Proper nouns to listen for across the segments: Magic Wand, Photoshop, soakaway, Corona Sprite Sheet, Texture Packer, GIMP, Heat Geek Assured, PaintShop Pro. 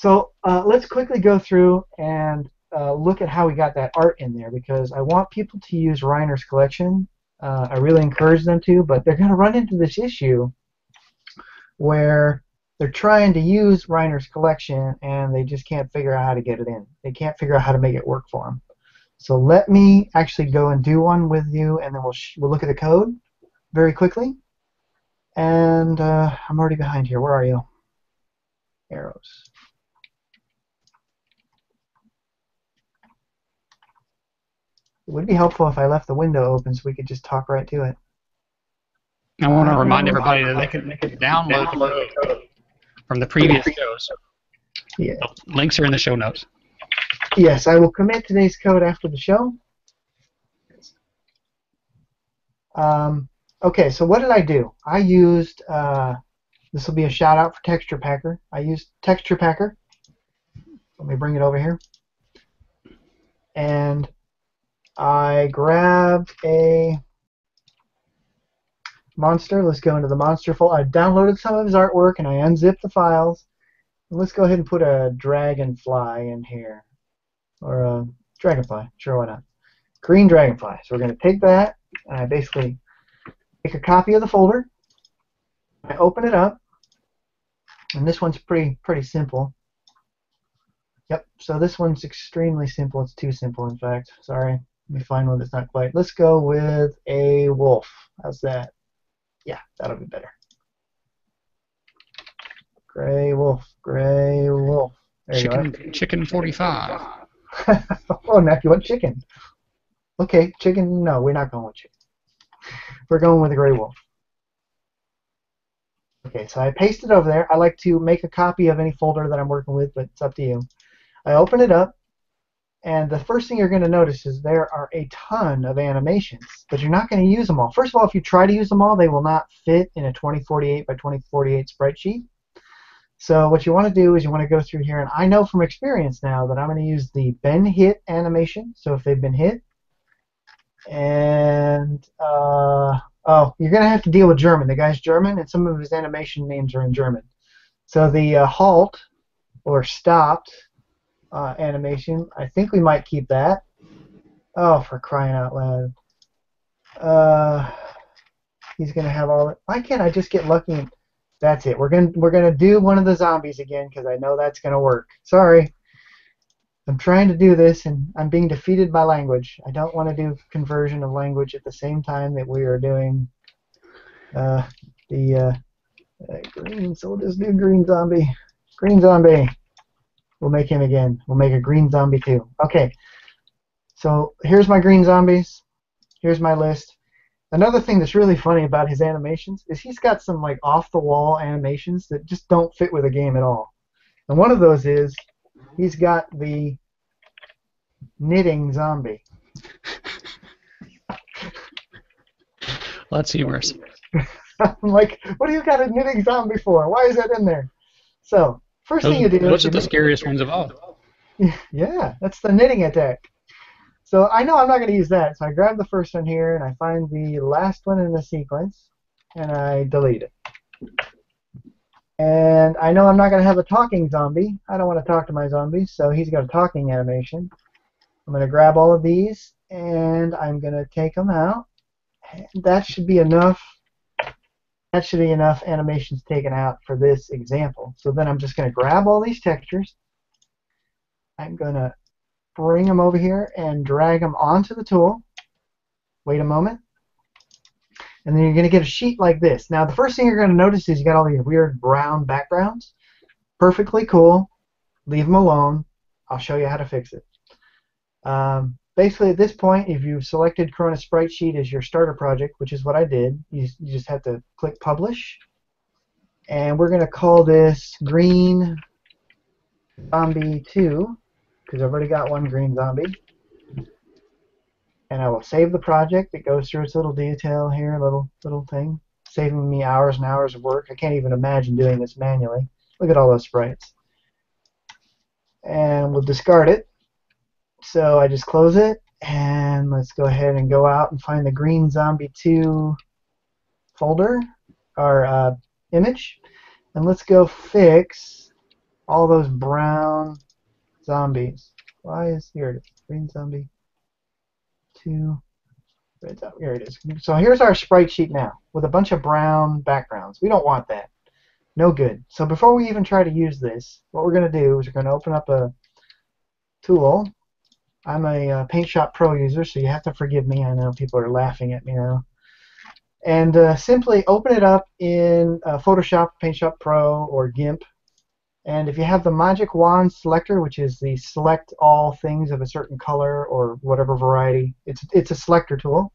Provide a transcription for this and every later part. So let's quickly go through and look at how we got that art in there, because I want people to use Reiner's collection. I really encourage them to, but they're going to run into this issue where they're trying to use Reiner's collection and they just can't figure out how to get it in. They can't figure out how to make it work for them. So let me actually go and do one with you, and then we'll look at the code very quickly. And I'm already behind here. Where are you? Arrows. It would be helpful if I left the window open so we could just talk right to it. I want to remind everybody that they can download the code from the previous shows. Yeah. The links are in the show notes. Yes, I will commit today's code after the show. Okay, so what did I do? I used, this will be a shout out for Texture Packer. I used Texture Packer. Let me bring it over here. And I grabbed a monster. Let's go into the monster folder. I downloaded some of his artwork, and I unzipped the files. And let's go ahead and put a dragonfly in here. Or a dragonfly. Sure, why not? Green dragonfly. So we're going to take that, and I basically make a copy of the folder. I open it up. And this one's pretty simple. Yep, so this one's extremely simple. It's too simple, in fact. Sorry. Let me find one that's not quite. Let's go with a wolf. How's that? Yeah, that'll be better. Gray wolf, gray wolf. There you go. Chicken 45. Oh, now you want chicken. Okay, chicken. No, we're not going with chicken. We're going with a gray wolf. Okay, so I paste it over there. I like to make a copy of any folder that I'm working with, but it's up to you. I open it up. And the first thing you're going to notice is there are a ton of animations, but you're not going to use them all. First of all, if you try to use them all, they will not fit in a 2048 by 2048 sprite sheet. So what you want to do is you want to go through here, and I know from experience now that I'm going to use the been hit animation, so if they've been hit. And, oh, you're going to have to deal with German. The guy's German, and some of his animation names are in German. So the halt, or stopped, animation. I think we might keep that. Oh, for crying out loud. He's gonna have all. Why can't I just get lucky? That's it. We're gonna do one of the zombies again because I know that's gonna work. Sorry. I'm trying to do this and I'm being defeated by language. I don't want to do conversion of language at the same time that we are doing green. So we'll just do green zombie. Green zombie. We'll make him again. We'll make a green zombie too. Okay, so here's my green zombies. Here's my list. Another thing that's really funny about his animations is he's got some like off-the-wall animations that just don't fit with the game at all. And one of those is he's got the knitting zombie. That's humorous. I'm like, what do you got a knitting zombie for? Why is that in there? So. First thing you do. Those are the scariest ones of all. Yeah, that's the knitting attack. So I know I'm not going to use that. So I grab the first one here, and I find the last one in the sequence, and I delete it. And I know I'm not going to have a talking zombie. I don't want to talk to my zombies, so he's got a talking animation. I'm going to grab all of these, and I'm going to take them out. That should be enough. That should be enough animations taken out for this example. So then I'm just going to grab all these textures. I'm going to bring them over here and drag them onto the tool. Wait a moment. And then you're going to get a sheet like this. Now the first thing you're going to notice is you got all these weird brown backgrounds. Perfectly cool. Leave them alone. I'll show you how to fix it. Basically, at this point, if you've selected Corona Sprite Sheet as your starter project, which is what I did, you just have to click Publish. And we're going to call this Green Zombie 2, because I've already got one green zombie. And I will save the project. It goes through its little detail here, little thing, saving me hours and hours of work. I can't even imagine doing this manually. Look at all those sprites. And we'll discard it. So I just close it, and let's go ahead and go out and find the Green Zombie 2 folder, or image, and let's go fix all those brown zombies. Why is here it is? Green zombie, two, red zombie. Here it is. So here's our sprite sheet now with a bunch of brown backgrounds. We don't want that. No good. So before we even try to use this, what we're going to do is we're going to open up a tool. I'm a PaintShop Pro user, so you have to forgive me. I know people are laughing at me now. And simply open it up in Photoshop, PaintShop Pro, or GIMP. And if you have the Magic Wand selector, which is the select all things of a certain color or whatever variety, it's a selector tool.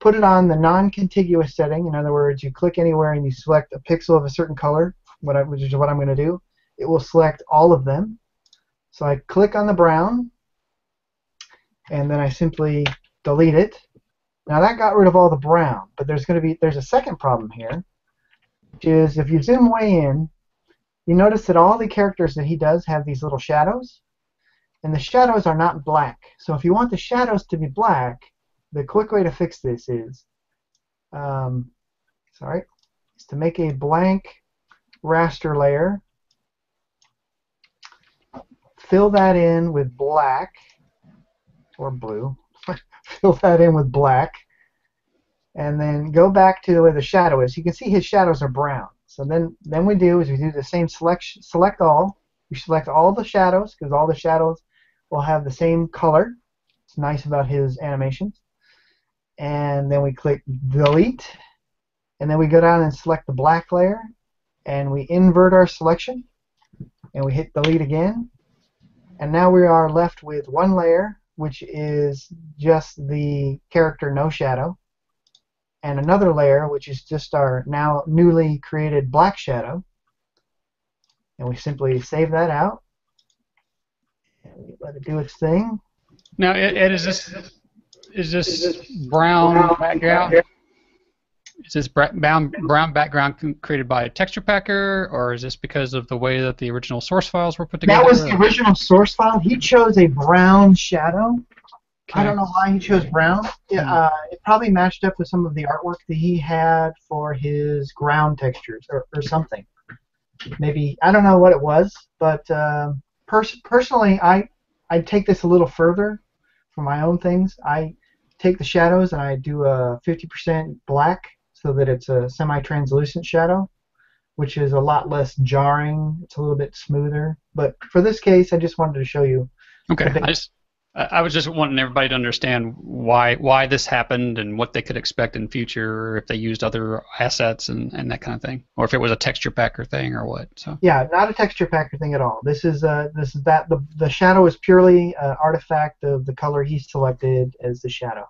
Put it on the non-contiguous setting. In other words, you click anywhere and you select a pixel of a certain color, which is what I'm going to do. It will select all of them. So I click on the brown, and then I simply delete it. Now that got rid of all the brown, but there's a second problem here, which is if you zoom way in, you notice that all the characters that he does have these little shadows, and the shadows are not black. So if you want the shadows to be black, the quick way to fix this is, is to make a blank raster layer, fill that in with black or blue. Fill that in with black, and then go back to where the shadow is. You can see his shadows are brown. So then we do is we do the same select all. We select all the shadows because all the shadows will have the same color. It's nice about his animations. And then we click delete, and then we go down and select the black layer, and we invert our selection, and we hit delete again. And now we are left with one layer, which is just the character no shadow, and another layer which is just our now newly created black shadow, and we simply save that out and we let it do its thing. Now, Ed, is this brown background? Is this brown background created by Texture Packer, or is this because of the way that the original source files were put together? That was the original source file. He chose a brown shadow. Okay. I don't know why he chose brown. It probably matched up with some of the artwork that he had for his ground textures or something. Maybe, I don't know what it was, but personally, I take this a little further for my own things. I take the shadows and I do a 50% black, so that it's a semi-translucent shadow, which is a lot less jarring. It's a little bit smoother. But for this case, I just wanted to show you. Okay. I was just wanting everybody to understand why this happened and what they could expect in future if they used other assets and that kind of thing, or if it was a Texture Packer thing or what. So. Yeah, not a Texture Packer thing at all. This is the shadow is purely an artifact of the color he selected as the shadow.